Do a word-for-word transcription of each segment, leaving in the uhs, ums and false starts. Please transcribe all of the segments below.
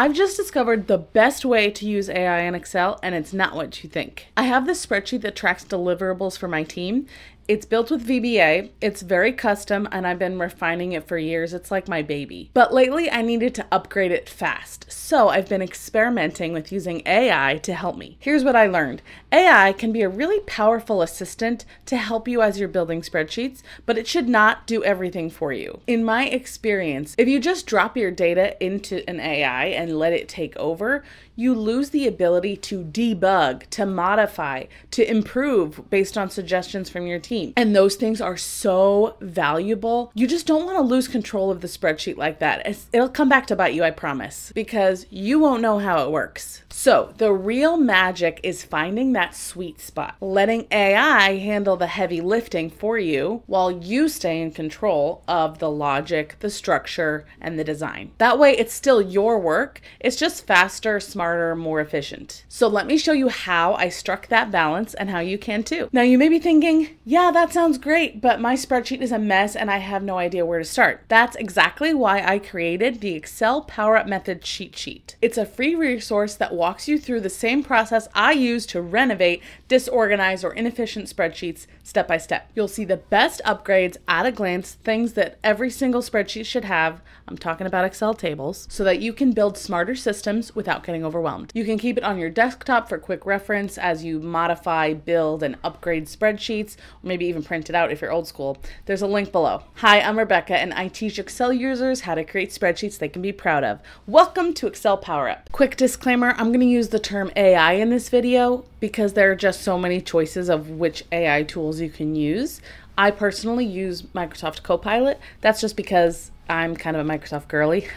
I've just discovered the best way to use A I in Excel, and it's not what you think. I have this spreadsheet that tracks deliverables for my team. It's built with V B A, it's very custom, and I've been refining it for years. It's like my baby. But lately I needed to upgrade it fast, so I've been experimenting with using A I to help me. Here's what I learned. A I can be a really powerful assistant to help you as you're building spreadsheets, but it should not do everything for you. In my experience, if you just drop your data into an A I and let it take over, you lose the ability to debug, to modify, to improve based on suggestions from your team. And those things are so valuable. You just don't want to lose control of the spreadsheet like that. It'll come back to bite you, I promise, because you won't know how it works. So the real magic is finding that sweet spot, letting A I handle the heavy lifting for you while you stay in control of the logic, the structure, and the design. That way it's still your work. It's just faster, smarter, more efficient. So let me show you how I struck that balance and how you can too. Now you may be thinking, yeah, Yeah, that sounds great, but my spreadsheet is a mess and I have no idea where to start. That's exactly why I created the Excel Power Up Method cheat sheet. It's a free resource that walks you through the same process I use to renovate disorganized or inefficient spreadsheets step by step. You'll see the best upgrades at a glance, things that every single spreadsheet should have. I'm talking about Excel tables, so that you can build smarter systems without getting overwhelmed. You can keep it on your desktop for quick reference as you modify, build, and upgrade spreadsheets, or maybe Maybe even print it out if you're old school. There's a link below. Hi, I'm Rebekah, and I teach Excel users how to create spreadsheets they can be proud of. Welcome to Excel Power Up. Quick disclaimer, I'm going to use the term A I in this video because there are just so many choices of which A I tools you can use. I personally use Microsoft Copilot. That's just because I'm kind of a Microsoft girly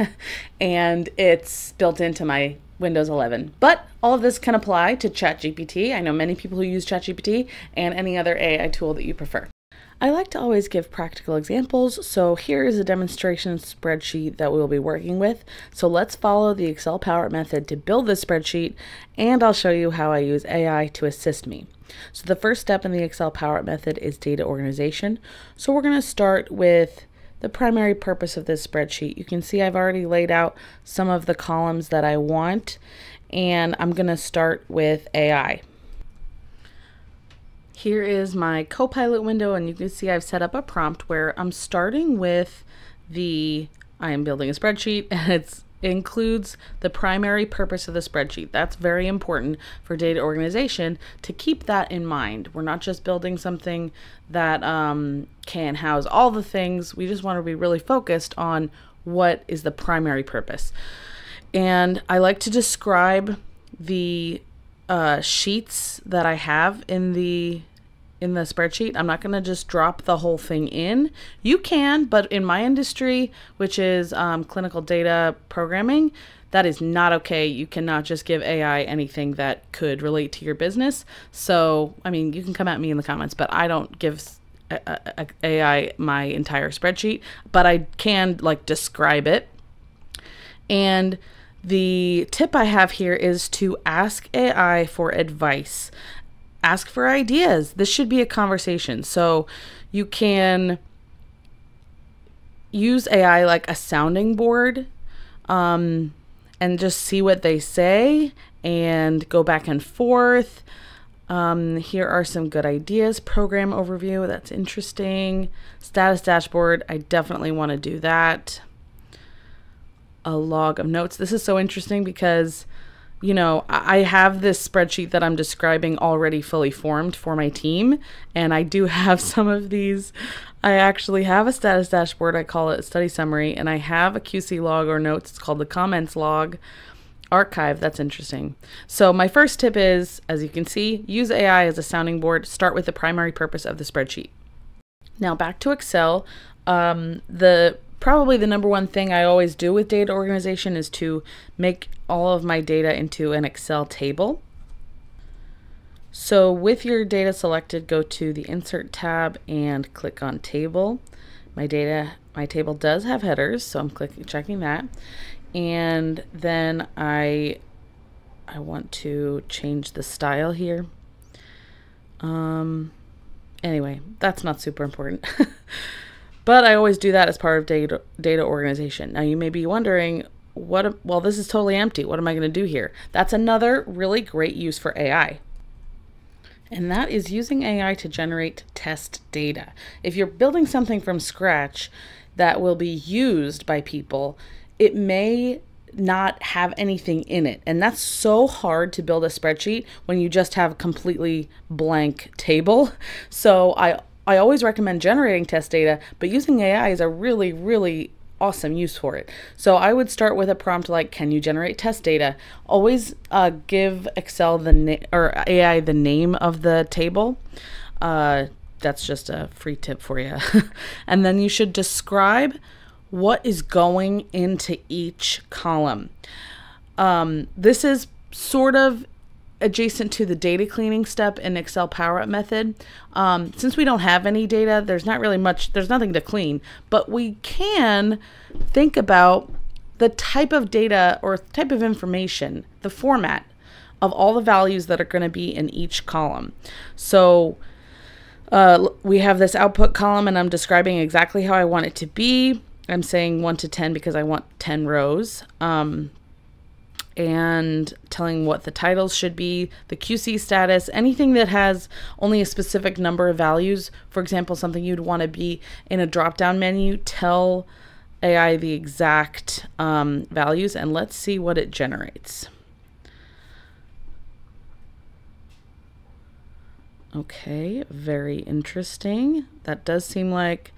and it's built into my Windows eleven. But all of this can apply to ChatGPT. I know many people who use ChatGPT and any other A I tool that you prefer. I like to always give practical examples, so here is a demonstration spreadsheet that we will be working with. So let's follow the Excel Power Up method to build this spreadsheet, and I'll show you how I use A I to assist me. So the first step in the Excel Power Up method is data organization. So we're going to start with the primary purpose of this spreadsheet. You can see I've already laid out some of the columns that I want, and I'm gonna start with A I. Here is my Copilot window, and you can see I've set up a prompt where I'm starting with the, I am building a spreadsheet, and it's includes the primary purpose of the spreadsheet. That's very important for data organization to keep that in mind. We're not just building something that um, can house all the things. We just want to be really focused on what is the primary purpose. And I like to describe the uh, sheets that I have in the in the spreadsheet. I'm not going to just drop the whole thing in. You can, but in my industry, which is um, clinical data programming, that is not okay. You cannot just give A I anything that could relate to your business. So, I mean, you can come at me in the comments, but I don't give A I my entire spreadsheet, but I can like describe it. And the tip I have here is to ask A I for advice. Ask for ideas. This should be a conversation. So you can use A I like a sounding board um, and just see what they say and go back and forth. Um, here are some good ideas. Program overview, that's interesting. Status dashboard, I definitely want to do that. A log of notes. This is so interesting because you know, I have this spreadsheet that I'm describing already fully formed for my team, and I do have some of these. I actually have a status dashboard, I call it a study summary, and I have a Q C log or notes, it's called the comments log archive, that's interesting. So my first tip is, as you can see, use A I as a sounding board, start with the primary purpose of the spreadsheet. Now back to Excel, um, the probably the number one thing I always do with data organization is to make all of my data into an Excel table. So with your data selected, go to the Insert tab and click on Table. My data, my table does have headers, so I'm clicking, checking that. And then I, I want to change the style here. Um, anyway, that's not super important. But I always do that as part of data, data organization. Now you may be wondering, what, well, this is totally empty. What am I going to do here? That's another really great use for A I. And that is using A I to generate test data. If you're building something from scratch that will be used by people, it may not have anything in it. And that's so hard to build a spreadsheet when you just have a completely blank table. So I, I always recommend generating test data, but using A I is a really, really awesome use for it. So I would start with a prompt like, can you generate test data? Always uh, give Excel the or A I the name of the table. Uh, that's just a free tip for you. And then you should describe what is going into each column. Um, this is sort of adjacent to the data cleaning step in Excel Power Up method. Um, since we don't have any data, there's not really much, there's nothing to clean, but we can think about the type of data or type of information, the format of all the values that are going to be in each column. So uh, we have this output column and I'm describing exactly how I want it to be. I'm saying one to ten because I want ten rows, um, and telling what the titles should be, the Q C status, anything that has only a specific number of values. For example, something you'd want to be in a drop-down menu, tell A I the exact um, values, and let's see what it generates. Okay, very interesting. That does seem like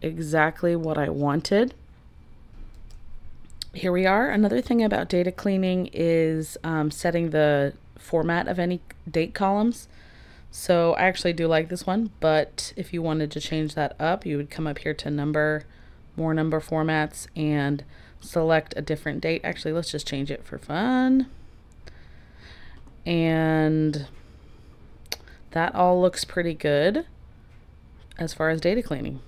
exactly what I wanted. Here we are. Another thing about data cleaning is um, setting the format of any date columns. So I actually do like this one, but if you wanted to change that up, you would come up here to number, more number formats, and select a different date. Actually, let's just change it for fun. And that all looks pretty good as far as data cleaning.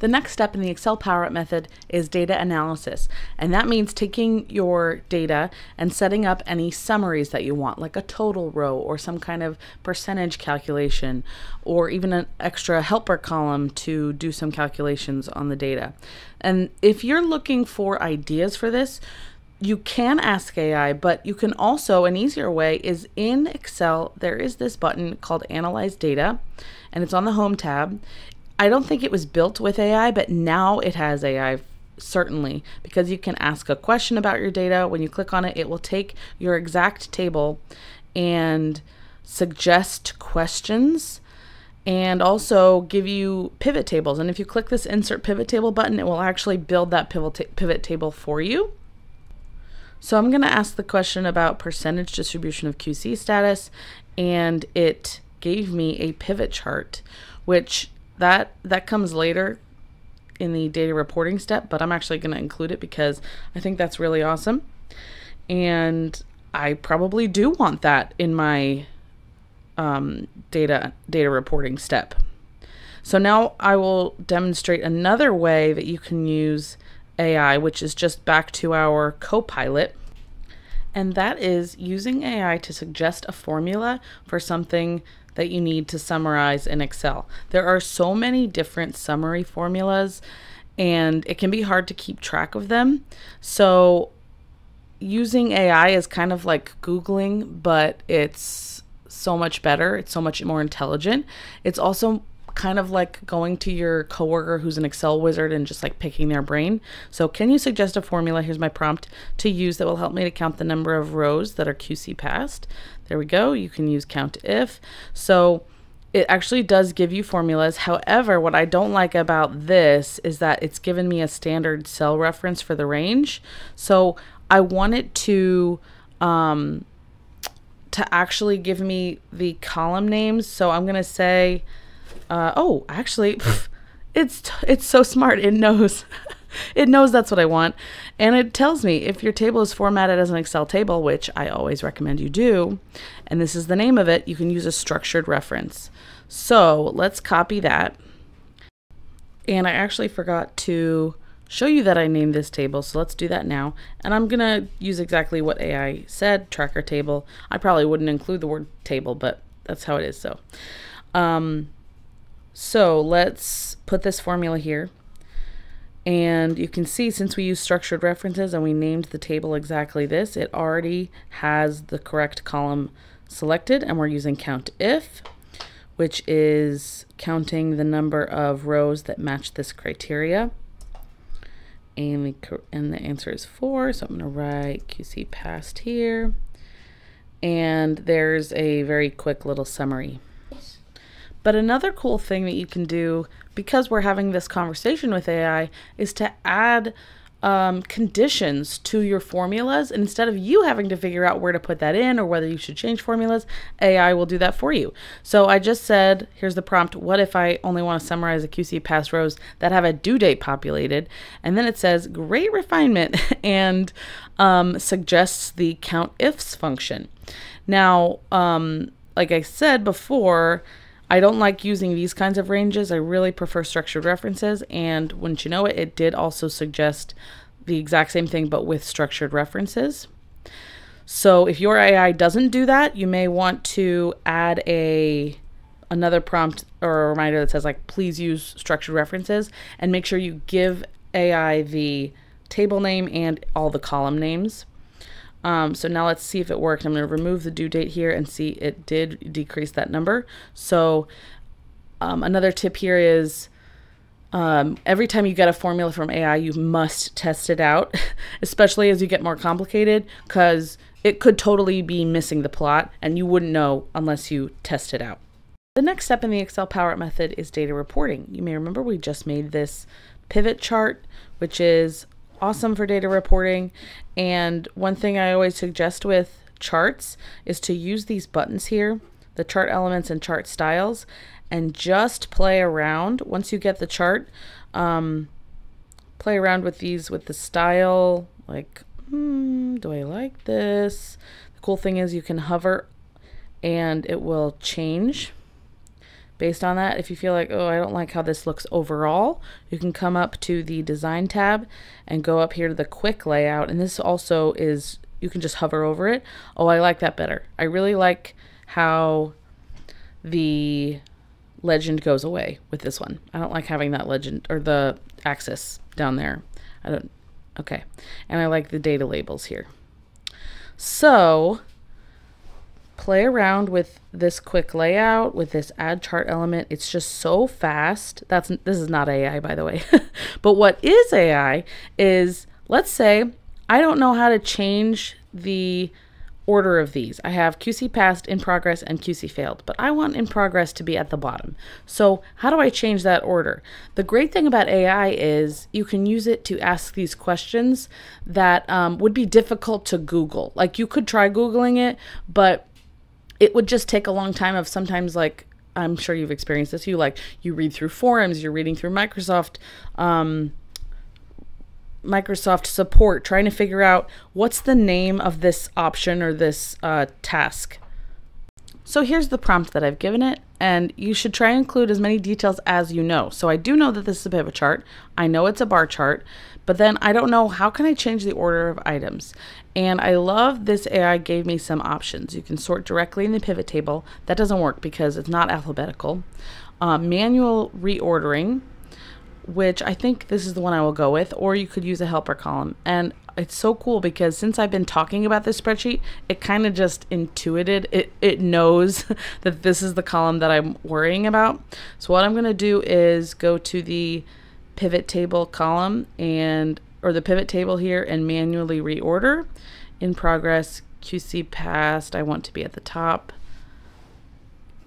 The next step in the Excel Power Up method is data analysis, and that means taking your data and setting up any summaries that you want, like a total row or some kind of percentage calculation, or even an extra helper column to do some calculations on the data. And if you're looking for ideas for this, you can ask A I, but you can also, an easier way is in Excel, there is this button called Analyze Data, and it's on the Home tab. I don't think it was built with A I, but now it has A I, certainly, because you can ask a question about your data. When you click on it, it will take your exact table and suggest questions and also give you pivot tables. And if you click this Insert Pivot Table button, it will actually build that pivot, ta pivot table for you. So I'm going to ask the question about percentage distribution of Q C status, and it gave me a pivot chart, which That, that comes later in the data reporting step, but I'm actually going to include it because I think that's really awesome. And I probably do want that in my um, data, data reporting step. So now I will demonstrate another way that you can use A I, which is just back to our Copilot. And that is using A I to suggest a formula for something that you need to summarize in Excel. There are so many different summary formulas and it can be hard to keep track of them. So using A I is kind of like Googling, but it's so much better. It's so much more intelligent. It's also kind of like going to your coworker who's an Excel wizard and just like picking their brain. So can you suggest a formula? Here's my prompt to use that will help me to count the number of rows that are Q C passed. There we go. You can use COUNTIF. So it actually does give you formulas. However, what I don't like about this is that it's given me a standard cell reference for the range. So I want it to, um, to actually give me the column names. So I'm going to say, Uh, oh, actually, pff, it's t it's so smart. It knows. It knows that's what I want. And it tells me if your table is formatted as an Excel table, which I always recommend you do, and this is the name of it, you can use a structured reference. So let's copy that. And I actually forgot to show you that I named this table. So let's do that now. And I'm going to use exactly what A I said, tracker table. I probably wouldn't include the word table, but that's how it is. So, um, So let's put this formula here And you can see, since we use structured references and we named the table exactly this, it already has the correct column selected, and we're using COUNTIF, which is counting the number of rows that match this criteria. And the, and the answer is four, so I'm going to write Q C passed here. And there's a very quick little summary. But another cool thing that you can do, because we're having this conversation with A I, is to add um, conditions to your formulas. And instead of you having to figure out where to put that in or whether you should change formulas, A I will do that for you. So I just said, here's the prompt, what if I only want to summarize the Q C past rows that have a due date populated? And then it says, great refinement, and um, suggests the COUNTIFS function. Now, um, like I said before, I don't like using these kinds of ranges. I really prefer structured references, and wouldn't you know it, it did also suggest the exact same thing but with structured references. So if your A I doesn't do that, you may want to add a another prompt or a reminder that says, like, please use structured references, and make sure you give A I the table name and all the column names. Um, so now let's see if it worked. I'm going to remove the due date here and see it did decrease that number. So um, another tip here is um, every time you get a formula from A I, you must test it out, especially as you get more complicated, because it could totally be missing the plot and you wouldn't know unless you test it out. The next step in the Excel Power Up method is data reporting. You may remember we just made this pivot chart, which is awesome for data reporting. And one thing I always suggest with charts is to use these buttons here, the chart elements and chart styles, and just play around. Once you get the chart, um, play around with these, with the style, like, hmm, do I like this? The cool thing is you can hover and it will change based on that. If you feel like, oh, I don't like how this looks overall, you can come up to the design tab and go up here to the quick layout. And this also is, you can just hover over it. Oh, I like that better. I really like how the legend goes away with this one. I don't like having that legend or the axis down there. I don't, okay. And I like the data labels here. So play around with this quick layout, with this add chart element. It's just so fast. That's, this is not A I, by the way. But what is A I is, let's say I don't know how to change the order of these. I have Q C passed, in progress, and Q C failed, but I want in progress to be at the bottom. So how do I change that order? The great thing about A I is you can use it to ask these questions that um, would be difficult to Google. Like, you could try Googling it, but it would just take a long time of sometimes, like, I'm sure you've experienced this. You like, you read through forums, you're reading through Microsoft, um, Microsoft support, trying to figure out what's the name of this option or this uh, task. So here's the prompt that I've given it, and you should try and include as many details as you know. So I do know that this is a pivot chart. I know it's a bar chart, but then I don't know, how can I change the order of items? And I love this A I gave me some options. You can sort directly in the pivot table. That doesn't work because it's not alphabetical. Uh, manual reordering, which I think this is the one I will go with, or you could use a helper column. And it's so cool because since I've been talking about this spreadsheet, it kind of just intuited, it, it knows that this is the column that I'm worrying about. So what I'm gonna do is go to the pivot table column and, or the pivot table here, and manually reorder. In progress, Q C passed, I want to be at the top,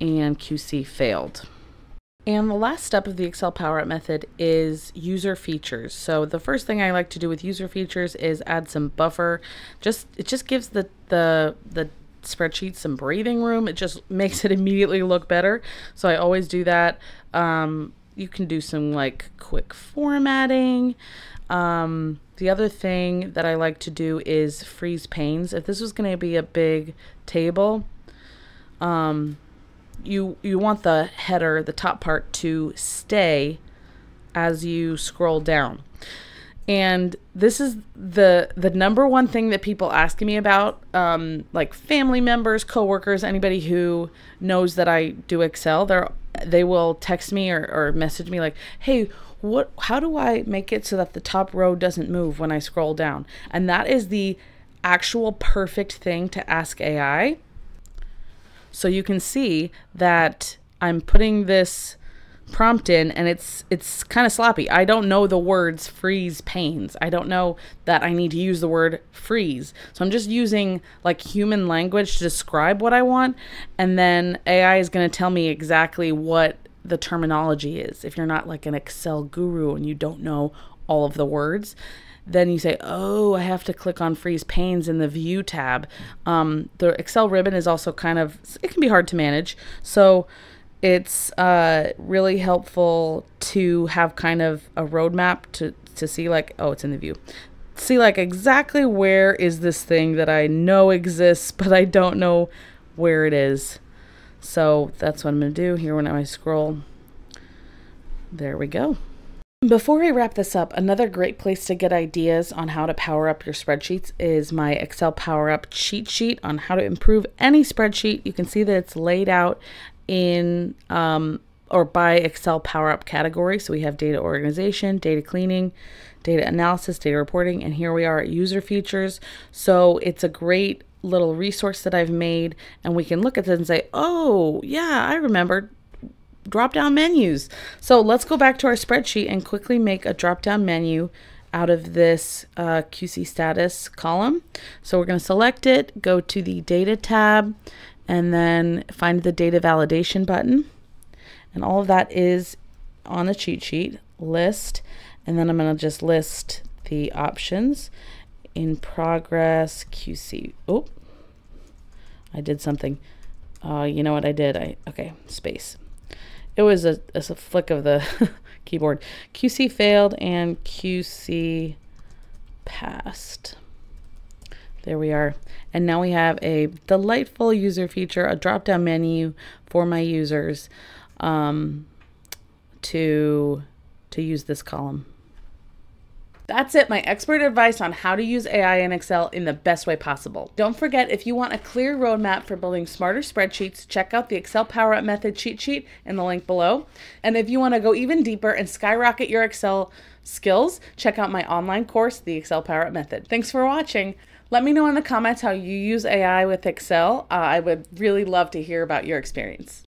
and Q C failed. And the last step of the Excel Power Up method is user features. So the first thing I like to do with user features is add some buffer. Just it just gives the the the spreadsheet some breathing room. It just makes it immediately look better. So I always do that. Um, you can do some like quick formatting. Um, the other thing that I like to do is freeze panes. If this was going to be a big table, Um, You, you want the header, the top part, to stay as you scroll down. And this is the the number one thing that people ask me about, um, like family members, coworkers, anybody who knows that I do Excel. They're, they will text me or, or message me like, hey, what? How do I make it so that the top row doesn't move when I scroll down? And that is the actual perfect thing to ask A I. So you can see that I'm putting this prompt in, and it's it's kind of sloppy. I don't know the words freeze panes. I don't know that I need to use the word freeze. So I'm just using like human language to describe what I want, and then A I is going to tell me exactly what the terminology is. If you're not like an Excel guru and you don't know all of the words, then you say, oh, I have to click on freeze panes in the view tab. Um, the Excel ribbon is also kind of, it can be hard to manage. So it's uh, really helpful to have kind of a roadmap to, to see like, oh, it's in the view. See like exactly where is this thing that I know exists, but I don't know where it is. So that's what I'm gonna do here when I scroll. There we go. Before I wrap this up, another great place to get ideas on how to power up your spreadsheets is my Excel Power Up cheat sheet on how to improve any spreadsheet. You can see that it's laid out in um, or by Excel Power Up category. So we have data organization, data cleaning, data analysis, data reporting, and here we are at user features. So it's a great little resource that I've made, and we can look at this and say, oh yeah, I remember drop down menus. So let's go back to our spreadsheet and quickly make a drop down menu out of this uh, Q C status column. So we're going to select it, go to the data tab, and then find the data validation button. And all of that is on the cheat sheet list. And then I'm going to just list the options in progress Q C. Oh, I did something. Uh, you know what I did? I okay, space. It was a, a flick of the keyboard. Q C failed and Q C passed. There we are. And now we have a delightful user feature, a drop-down menu for my users um, to, to use this column. That's it, my expert advice on how to use A I in Excel in the best way possible. Don't forget, if you want a clear roadmap for building smarter spreadsheets, check out the Excel Power Up Method cheat sheet in the link below. And if you want to go even deeper and skyrocket your Excel skills, check out my online course, the Excel Power Up Method. Thanks for watching. Let me know in the comments how you use A I with Excel. Uh, I would really love to hear about your experience.